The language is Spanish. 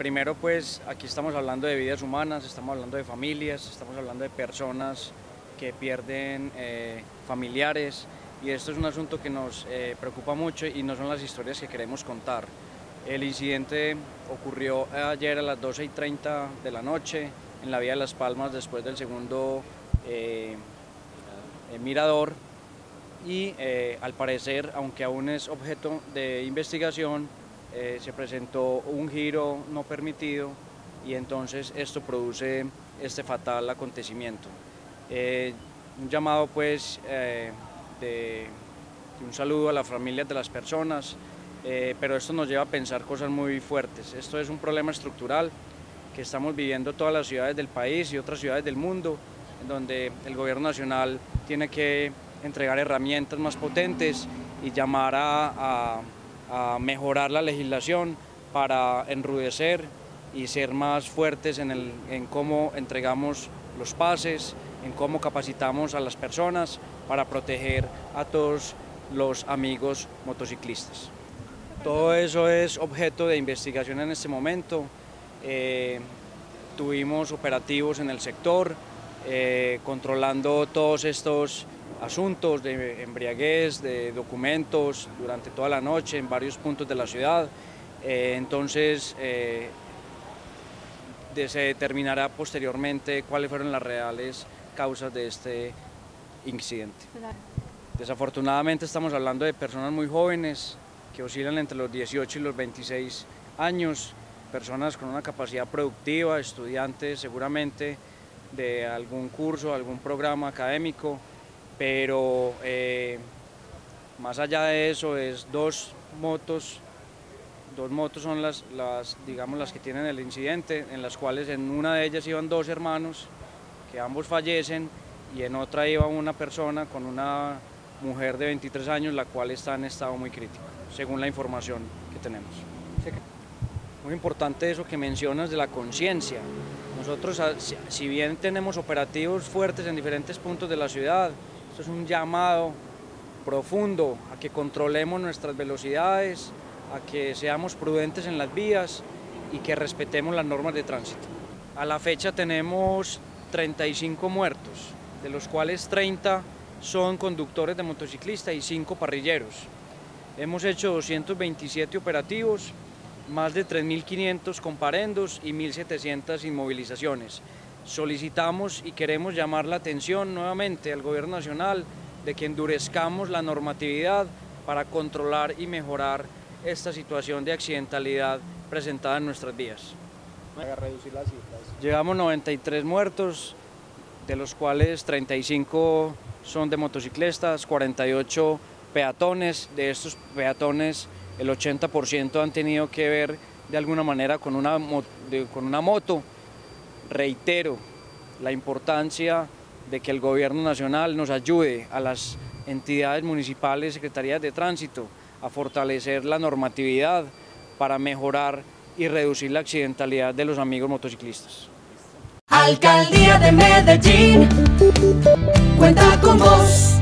Primero, pues aquí estamos hablando de vidas humanas, estamos hablando de familias, estamos hablando de personas que pierden familiares, y esto es un asunto que nos preocupa mucho y no son las historias que queremos contar. El incidente ocurrió ayer a las 12:30 de la noche en la vía de Las Palmas, después del segundo mirador, y al parecer, aunque aún es objeto de investigación, se presentó un giro no permitido y entonces esto produce este fatal acontecimiento. Un llamado, pues, de un saludo a las familias de las personas, pero esto nos lleva a pensar cosas muy fuertes. Esto es un problema estructural que estamos viviendo todas las ciudades del país y otras ciudades del mundo, en donde el gobierno nacional tiene que entregar herramientas más potentes y llamar a mejorar la legislación para enrudecer y ser más fuertes en cómo entregamos los pases, en cómo capacitamos a las personas para proteger a todos los amigos motociclistas. Todo eso es objeto de investigación en este momento. Tuvimos operativos en el sector, controlando todos estos asuntos de embriaguez, de documentos, durante toda la noche en varios puntos de la ciudad. Entonces se determinará posteriormente cuáles fueron las reales causas de este incidente. Desafortunadamente estamos hablando de personas muy jóvenes que oscilan entre los 18 y los 26 años, personas con una capacidad productiva, estudiantes seguramente de algún curso, algún programa académico, pero más allá de eso es dos motos son las que tienen el incidente, en las cuales en una de ellas iban dos hermanos, que ambos fallecen, y en otra iba una persona con una mujer de 23 años, la cual está en estado muy crítico, según la información que tenemos. Muy importante eso que mencionas de la conciencia. Nosotros, si bien tenemos operativos fuertes en diferentes puntos de la ciudad, esto es un llamado profundo a que controlemos nuestras velocidades, a que seamos prudentes en las vías y que respetemos las normas de tránsito. A la fecha tenemos 35 muertos, de los cuales 30 son conductores de motociclista y 5 parrilleros. Hemos hecho 227 operativos, más de 3.500 comparendos y 1.700 inmovilizaciones. Solicitamos y queremos llamar la atención nuevamente al Gobierno Nacional de que endurezcamos la normatividad para controlar y mejorar esta situación de accidentalidad presentada en nuestras vías. Para reducir las cifras. Llevamos 93 muertos, de los cuales 35 son de motociclistas, 48 peatones. De estos peatones, el 80% han tenido que ver de alguna manera con una moto. Reitero la importancia de que el Gobierno Nacional nos ayude a las entidades municipales, secretarías de tránsito, a fortalecer la normatividad para mejorar y reducir la accidentalidad de los amigos motociclistas. Alcaldía de Medellín, cuenta con vos.